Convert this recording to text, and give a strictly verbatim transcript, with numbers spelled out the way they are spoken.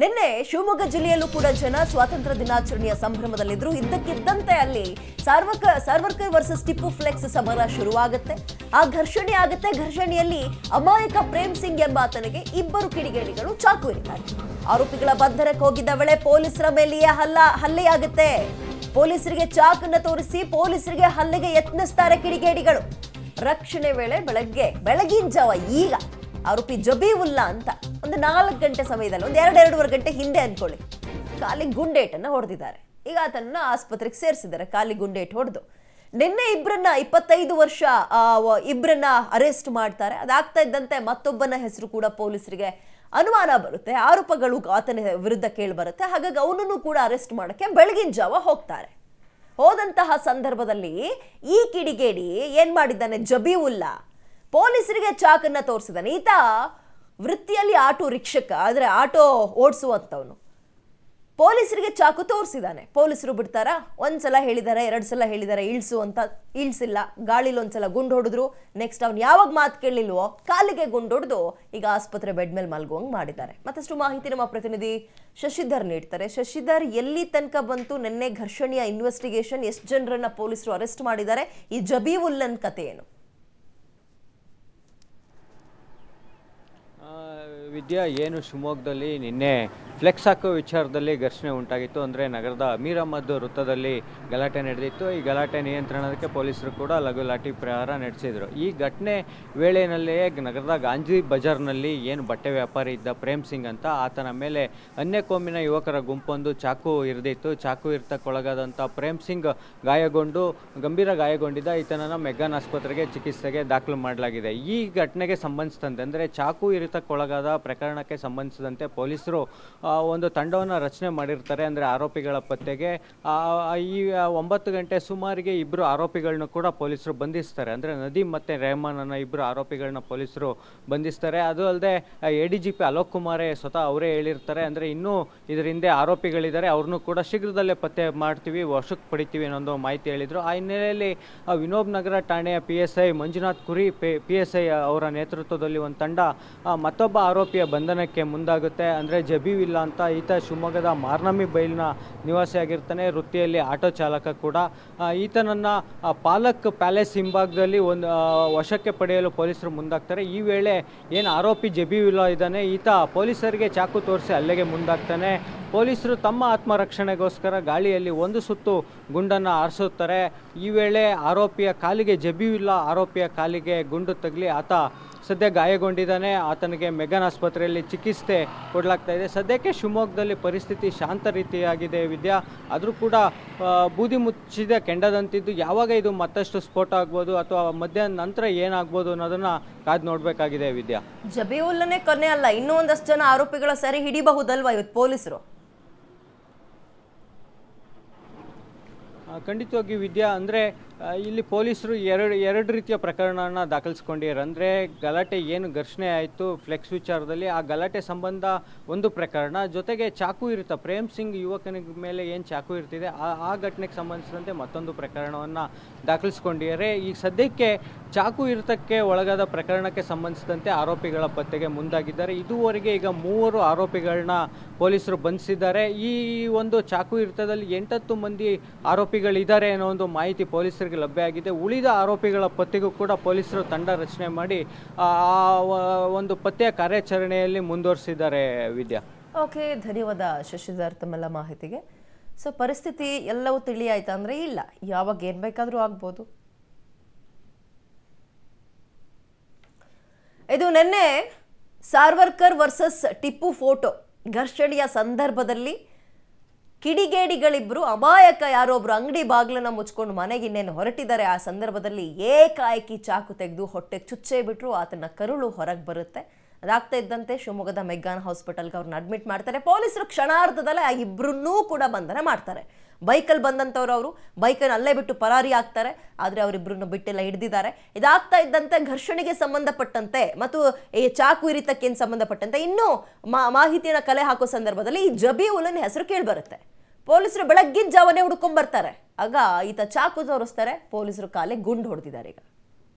ನಿನ್ನೆ ಶಿವಮೊಗ್ಗ ಜಿಲ್ಲೆಯಲ್ಲೂ ಕೂಡ ಜನ ಸ್ವಾತಂತ್ರ್ಯ ದಿನಾಚರಣೆಯ ಸಂಭ್ರಮದಲ್ಲಿದ್ದರು. ಇದ್ದಕ್ಕಿದ್ದಂತೆ ಅಲ್ಲಿ ಸಾರ್ವಕ ಸಾರ್ವರ್ಕರ್ ವರ್ಸಸ್ ಟಿಪ್ಪು ಫ್ಲೆಕ್ಸ್ ಸಮರ ಶುರುವಾಗುತ್ತೆ. ಆ ಘರ್ಷಣೆ ಆಗುತ್ತೆ. ಘರ್ಷಣೆಯಲ್ಲಿ ಅಮಾಯಕ ಪ್ರೇಮ್ ಸಿಂಗ್ ಎಂಬಾತನಿಗೆ ಇಬ್ಬರು ಕಿಡಿಗೇಡಿಗಳು ಚಾಕು ಇರಿತಾರೆ. ಆರೋಪಿಗಳ ಬಂಧನಕ್ಕೆ ಹೋಗಿದ್ದ ವೇಳೆ ಪೊಲೀಸರ ಮೇಲೆಯೇ ಹಲ್ಲ ಹಲ್ಲೆಯಾಗುತ್ತೆ. ಪೊಲೀಸರಿಗೆ ಚಾಕನ್ನು ತೋರಿಸಿ ಪೊಲೀಸರಿಗೆ ಹಲ್ಲೆಗೆ ಯತ್ನಿಸ್ತಾರೆ ಕಿಡಿಗೇಡಿಗಳು. ರಕ್ಷಣೆ ವೇಳೆ ಬೆಳಗ್ಗೆ ಬೆಳಗಿನ ಜಾವ ಈಗ ಆರೋಪಿ ಜಬೀವುಲ್ಲಾ ಅಂತ ಒಂದು ನಾಲ್ಕು ಗಂಟೆ ಸಮಯದಲ್ಲಿ ಒಂದು ಎರಡು ಎರಡೂವರೆ ಗಂಟೆ ಹಿಂದೆ ಅಂದ್ಕೊಳ್ಳಿ ಕಾಲಿಗೆ ಗುಂಡೇಟನ್ನು ಹೊಡೆದಿದ್ದಾರೆ. ಈಗ ಆತನನ್ನು ಆಸ್ಪತ್ರೆಗೆ ಸೇರಿಸಿದ್ದಾರೆ ಕಾಲಿಗೆ ಗುಂಡೇಟು ಹೊಡೆದು. ನಿನ್ನೆ ಇಬ್ಬರನ್ನ ಇಪ್ಪತ್ತೈದು ವರ್ಷ ಇಬ್ಬರನ್ನ ಅರೆಸ್ಟ್ ಮಾಡ್ತಾರೆ. ಅದಾಗ್ತಾ ಇದ್ದಂತೆ ಮತ್ತೊಬ್ಬನ ಹೆಸರು ಕೂಡ ಪೊಲೀಸರಿಗೆ ಅನುಮಾನ ಬರುತ್ತೆ, ಆರೋಪಗಳು ಆತನ ವಿರುದ್ಧ ಕೇಳಿಬರುತ್ತೆ. ಹಾಗಾಗಿ ಅವನನ್ನು ಕೂಡ ಅರೆಸ್ಟ್ ಮಾಡೋಕ್ಕೆ ಬೆಳಗಿನ ಜಾವ ಹೋಗ್ತಾರೆ. ಹೋದಂತಹ ಸಂದರ್ಭದಲ್ಲಿ ಈ ಕಿಡಿಗೇಡಿ ಏನು ಮಾಡಿದ್ದಾನೆ, ಜಬೀವುಲ್ಲಾ ಪೊಲೀಸರಿಗೆ ಚಾಕನ್ನ ತೋರಿಸಿದ್ದಾನೆ. ಈತ ವೃತ್ತಿಯಲ್ಲಿ ಆಟೋ ರಿಕ್ಷಕ, ಆದರೆ ಆಟೋ ಓಡಿಸುವಂಥವನು. ಪೊಲೀಸರಿಗೆ ಚಾಕು ತೋರಿಸಿದ್ದಾನೆ. ಪೊಲೀಸರು ಬಿಡ್ತಾರಾ? ಒಂದು ಸಲ ಹೇಳಿದ್ದಾರೆ, ಎರಡು ಸಲ ಹೇಳಿದ್ದಾರೆ ಇಳಿಸು ಅಂತ, ಇಳಿಸಿಲ್ಲ. ಗಾಳಿಲಿ ಒಂದು ಸಲ ಗುಂಡು ಹೊಡೆದ್ರು. ನೆಕ್ಸ್ಟ್ ಅವ್ನು ಯಾವಾಗ ಮಾತು ಕೇಳಲಿಲ್ವೋ ಕಾಲಿಗೆ ಗುಂಡು ಹೊಡೆದು ಈಗ ಆಸ್ಪತ್ರೆ ಬೆಡ್ ಮೇಲೆ ಮಲ್ಗುವಂಗೆ ಮಾಡಿದ್ದಾರೆ. ಮತ್ತಷ್ಟು ಮಾಹಿತಿ ನಮ್ಮ ಪ್ರತಿನಿಧಿ ಶಶಿಧರ್ ನೀಡ್ತಾರೆ. ಶಶಿಧರ್, ಎಲ್ಲಿ ತನಕ ಬಂತು ನಿನ್ನೆ ಘರ್ಷಣೆಯ ಇನ್ವೆಸ್ಟಿಗೇಷನ್? ಎಷ್ಟು ಜನರನ್ನ ಪೊಲೀಸರು ಅರೆಸ್ಟ್ ಮಾಡಿದ್ದಾರೆ? ಈ ಜಬೀವುಲ್ಲನ್ ಕತೆ ಏನು? ವಿದ್ಯಾ, ಏನು ಶಿವಮೊಗ್ಗದಲ್ಲಿ ನಿನ್ನೆ ಫ್ಲೆಕ್ಸ್ ಹಾಕೋ ವಿಚಾರದಲ್ಲಿ ಘರ್ಷಣೆ ಉಂಟಾಗಿತ್ತು. ಅಂದರೆ ನಗರದ ಅಮೀರ್ ಅಹಮದ್ ವೃತ್ತದಲ್ಲಿ ಗಲಾಟೆ ನಡೆದಿತ್ತು. ಈ ಗಲಾಟೆ ನಿಯಂತ್ರಣಕ್ಕೆ ಪೊಲೀಸರು ಕೂಡ ಲಘು ಲಾಠಿ ಪ್ರಹಾರ ನಡೆಸಿದರು. ಈ ಘಟನೆ ವೇಳೆಯಲ್ಲಿಯೇ ನಗರದ ಗಾಂಧಿ ಬಜಾರ್ನಲ್ಲಿ ಏನು ಬಟ್ಟೆ ವ್ಯಾಪಾರಿ ಇದ್ದ ಪ್ರೇಮ್ ಸಿಂಗ್ ಅಂತ, ಆತನ ಮೇಲೆ ಅನ್ಯಕೋಮಿನ ಯುವಕರ ಗುಂಪೊಂದು ಚಾಕು ಇರಿದಿತ್ತು. ಚಾಕು ಇರ್ತಕ್ಕೊಳಗಾದಂಥ ಪ್ರೇಮ್ ಸಿಂಗ್ ಗಾಯಗೊಂಡು ಗಂಭೀರ ಗಾಯಗೊಂಡಿದ್ದ. ಈತನನ್ನು ಮೆಗ್ಗಾನ್ ಆಸ್ಪತ್ರೆಗೆ ಚಿಕಿತ್ಸೆಗೆ ದಾಖಲು ಮಾಡಲಾಗಿದೆ. ಈ ಘಟನೆಗೆ ಸಂಬಂಧಿಸಿದಂತೆ, ಅಂದರೆ ಚಾಕು ಇರಿತಕ್ಕೊಳಗಾದ ಪ್ರಕರಣಕ್ಕೆ ಸಂಬಂಧಿಸಿದಂತೆ ಪೊಲೀಸರು ಒಂದು ತಂಡವನ್ನು ರಚನೆ ಮಾಡಿರ್ತಾರೆ. ಅಂದರೆ ಆರೋಪಿಗಳ ಪತ್ತೆಗೆ ಈ ಒಂಬತ್ತು ಗಂಟೆ ಸುಮಾರಿಗೆ ಇಬ್ಬರು ಆರೋಪಿಗಳನ್ನ ಕೂಡ ಪೊಲೀಸರು ಬಂಧಿಸ್ತಾರೆ. ಅಂದರೆ ನದೀಮ್ ಮತ್ತು ರೆಹಮಾನ್ ಅನ್ನೋ ಇಬ್ಬರು ಆರೋಪಿಗಳನ್ನ ಪೊಲೀಸರು ಬಂಧಿಸ್ತಾರೆ. ಅದು ಅಲ್ಲದೆ A D G P Alok ಕುಮಾರೇ ಸ್ವತಃ ಅವರೇ ಹೇಳಿರ್ತಾರೆ. ಅಂದರೆ ಇನ್ನೂ ಇದರ ಹಿಂದೆ ಆರೋಪಿಗಳಿದ್ದಾರೆ, ಅವ್ರನ್ನೂ ಕೂಡ ಶೀಘ್ರದಲ್ಲೇ ಪತ್ತೆ ಮಾಡ್ತೀವಿ, ವಶಕ್ಕೆ ಪಡಿತೀವಿ ಅನ್ನೋದು ಮಾಹಿತಿ ಹೇಳಿದರು. ಆ ಹಿನ್ನೆಲೆಯಲ್ಲಿ ವಿನೋಬ್ ನಗರ ಠಾಣೆಯ ಪಿ ಎಸ್ ಐ ಮಂಜುನಾಥ್ ಕುರಿ ಪಿ ಎಸ್ ಐ ಅವರ ನೇತೃತ್ವದಲ್ಲಿ ಒಂದು ತಂಡ ಮತ್ತೊಬ್ಬ ಆರೋಪಿಯ ಬಂಧನಕ್ಕೆ ಮುಂದಾಗುತ್ತೆ. ಅಂದರೆ ಜಬೀವುಲ್ಲಾ ಅಂತ, ಈತ ಶಿವಮೊಗ್ಗದ ಮಾರ್ನಮಿ ಬೈಲಿನ ನಿವಾಸಿಯಾಗಿರ್ತಾನೆ. ವೃತ್ತಿಯಲ್ಲಿ ಆಟೋ ಚಾಲಕ ಕೂಡ. ಈತನನ್ನು ಪಾಲಕ್ ಪ್ಯಾಲೇಸ್ ಹಿಂಭಾಗದಲ್ಲಿ ಒಂದು ವಶಕ್ಕೆ ಪಡೆಯಲು ಪೊಲೀಸರು ಮುಂದಾಗ್ತಾರೆ. ಈ ವೇಳೆ ಏನು ಆರೋಪಿ ಜಬೀವುಲ್ಲಾ ಇದ್ದಾನೆ, ಈತ ಪೊಲೀಸರಿಗೆ ಚಾಕು ತೋರಿಸಿ ಅಲ್ಲಿಗೆ ಮುಂದಾಗ್ತಾನೆ. ಪೊಲೀಸರು ತಮ್ಮ ಆತ್ಮರಕ್ಷಣೆಗೋಸ್ಕರ ಗಾಳಿಯಲ್ಲಿ ಒಂದು ಸುತ್ತು ಗುಂಡನ್ನು ಹಾರಿಸುತ್ತಾರೆ. ಈ ವೇಳೆ ಆರೋಪಿಯ ಕಾಲಿಗೆ ಜಬೀವುಲ್ಲಾ ಆರೋಪಿಯ ಕಾಲಿಗೆ ಗುಂಡು ತಗಲಿ ಆತ ಸದ್ಯ ಗಾಯಗೊಂಡಿದ್ದಾನೆ. ಆತನಿಗೆ ಮೆಗ್ಗಾನ್ ಆಸ್ಪತ್ರೆಯಲ್ಲಿ ಚಿಕಿತ್ಸೆ ಕೊಡಲಾಗ್ತಾ ಇದೆ. ಸದ್ಯಕ್ಕೆ ಶಿವಮೊಗ್ಗದಲ್ಲಿ ಪರಿಸ್ಥಿತಿ ಶಾಂತ ರೀತಿಯಾಗಿದೆ ವಿದ್ಯಾ. ಆದರೂ ಕೂಡ ಬೂದಿ ಮುಚ್ಚಿದ ಕೆಂಡದಂತಿದ್ದು, ಯಾವಾಗ ಇದು ಮತ್ತಷ್ಟು ಸ್ಫೋಟ ಆಗ್ಬೋದು ಅಥವಾ ಮಧ್ಯಾಹ್ನ ನಂತರ ಏನಾಗ್ಬೋದು ಅನ್ನೋದನ್ನು ಕಾದು ನೋಡಬೇಕಾಗಿದೆ ವಿದ್ಯಾ. ಜಬೀವುಲ್ಲನೇ ಕೊನೆ ಅಲ್ಲ, ಇನ್ನೂ ಒಂದಷ್ಟು ಜನ ಆರೋಪಿಗಳ ಸರಿ ಹಿಡಿಬಹುದಲ್ವಾ ಇವತ್ತು ಪೊಲೀಸರು? ಖಂಡಿತವಾಗಿ ವಿದ್ಯಾ. ಅಂದರೆ ಇಲ್ಲಿ ಪೊಲೀಸರು ಎರಡು ಎರಡು ರೀತಿಯ ಪ್ರಕರಣನ ದಾಖಲಿಸ್ಕೊಂಡಿದ್ದಾರೆ. ಅಂದರೆ ಗಲಾಟೆ ಏನು ಘರ್ಷಣೆ ಆಯಿತು ಫ್ಲೆಕ್ಸ್ ವಿಚಾರದಲ್ಲಿ, ಆ ಗಲಾಟೆ ಸಂಬಂಧ ಒಂದು ಪ್ರಕರಣ, ಜೊತೆಗೆ ಚಾಕು ಇರುತ್ತ ಪ್ರೇಮ್ ಸಿಂಗ್ ಯುವಕನಿಗೆ ಮೇಲೆ ಏನು ಚಾಕು ಇರ್ತಿದೆ ಆ ಆ ಘಟನೆಗೆ ಸಂಬಂಧಿಸಿದಂತೆ ಮತ್ತೊಂದು ಪ್ರಕರಣವನ್ನು ದಾಖಲಿಸ್ಕೊಂಡಿದ್ದಾರೆ. ಈಗ ಸದ್ಯಕ್ಕೆ ಚಾಕು ಇರ್ತಕ್ಕೆ ಒಳಗಾದ ಪ್ರಕರಣಕ್ಕೆ ಸಂಬಂಧಿಸಿದಂತೆ ಆರೋಪಿಗಳ ಪತ್ತೆಗೆ ಮುಂದಾಗಿದ್ದಾರೆ. ಇದುವರೆಗೆ ಈಗ ಮೂವರು ಆರೋಪಿಗಳನ್ನ ಪೊಲೀಸರು ಬಂಧಿಸಿದ್ದಾರೆ. ಈ ಒಂದು ಚಾಕು ಇರ್ತದಲ್ಲಿ ಎಂಟತ್ತು ಮಂದಿ ಆರೋಪಿಗಳಿದ್ದಾರೆ ಅನ್ನೋ ಒಂದು ಮಾಹಿತಿ ಪೊಲೀಸರಿಗೆ ಲಭ್ಯ ಆಗಿದೆ. ಉಳಿದ ಆರೋಪಿಗಳ ಪತ್ತೆಗೂ ಕೂಡ ಪೊಲೀಸರು ತಂಡ ರಚನೆ ಮಾಡಿ ಆ ಒಂದು ಪತ್ತೆಯ ಕಾರ್ಯಾಚರಣೆಯಲ್ಲಿ ಮುಂದುವರಿಸಿದ್ದಾರೆ ವಿದ್ಯಾ. ಓಕೆ, ಧನ್ಯವಾದ ಶಶಿಧರ್ ತಮ್ಮೆಲ್ಲ ಮಾಹಿತಿಗೆ. ಸೊ ಪರಿಸ್ಥಿತಿ ಎಲ್ಲವೂ ತಿಳಿಯಾಯ್ತಾ ಅಂದ್ರೆ ಇಲ್ಲ, ಯಾವಾಗ ಏನ್ ಬೇಕಾದ್ರೂ ಆಗ್ಬೋದು. ಇದು ನಿನ್ನೆ ಸಾರ್ವರ್ಕರ್ ವರ್ಸಸ್ ಟಿಪ್ಪು ಫೋಟೋ ಘರ್ಷಣೆಯ ಸಂದರ್ಭದಲ್ಲಿ ಕಿಡಿಗೇಡಿಗಳಿಬ್ರು ಅಮಾಯಕ ಯಾರೊಬ್ರು ಅಂಗಡಿ ಬಾಗ್ಲನ್ನ ಮುಚ್ಕೊಂಡು ಮನೆಗೆ ಇನ್ನೇನು ಹೊರಟಿದ್ದಾರೆ. ಆ ಸಂದರ್ಭದಲ್ಲಿ ಏಕಾಏಕಿ ಚಾಕು ತೆಗೆದು ಹೊಟ್ಟೆಗೆ ಚುಚ್ಚೇ ಬಿಟ್ಟರು. ಆತನ ಕರುಳು ಹೊರಗೆ ಬರುತ್ತೆ. ಅದಾಗ್ತಾ ಇದ್ದಂತೆ ಶಿವಮೊಗ್ಗದ ಮೆಗ್ಗಾನ್ ಹಾಸ್ಪಿಟಲ್ಗೆ ಅವ್ರನ್ನ ಅಡ್ಮಿಟ್ ಮಾಡ್ತಾರೆ. ಪೊಲೀಸರು ಕ್ಷಣಾರ್ಧದಲ್ಲೇ ಆ ಇಬ್ಬರನ್ನೂ ಕೂಡ ಬಂಧನ ಮಾಡ್ತಾರೆ. ಬೈಕಲ್ಲಿ ಬಂದಂಥವ್ರು ಅವರು ಬೈಕನ್ನು ಅಲ್ಲೇ ಬಿಟ್ಟು ಪರಾರಿ ಆಗ್ತಾರೆ. ಆದರೆ ಅವರಿಬ್ಬರನ್ನು ಬಿಟ್ಟೆಲ್ಲ ಹಿಡಿದಿದ್ದಾರೆ. ಇದಾಗ್ತಾ ಇದ್ದಂತೆ ಘರ್ಷಣೆಗೆ ಸಂಬಂಧಪಟ್ಟಂತೆ ಮತ್ತು ಈ ಚಾಕು ಇರಿತಕ್ಕೇನು ಸಂಬಂಧಪಟ್ಟಂತೆ ಇನ್ನೂ ಮಾಹಿತಿಯನ್ನು ಕಲೆ ಹಾಕೋ ಸಂದರ್ಭದಲ್ಲಿ ಈ ಜಬೀವುಲ್ಲನ್ ಹೆಸರು ಕೇಳಿಬರುತ್ತೆ. ಪೊಲೀಸರು ಬೆಳಗ್ಗಿನ ಜಾವನೇ ಹುಡ್ಕೊಂಡ್ಬರ್ತಾರೆ. ಆಗ ಈತ ಚಾಕು ತೋರಿಸ್ತಾರೆ. ಪೊಲೀಸರು ಕಾಲಿಗೆ ಗುಂಡು ಹೊಡೆದಿದ್ದಾರೆ. ಈಗ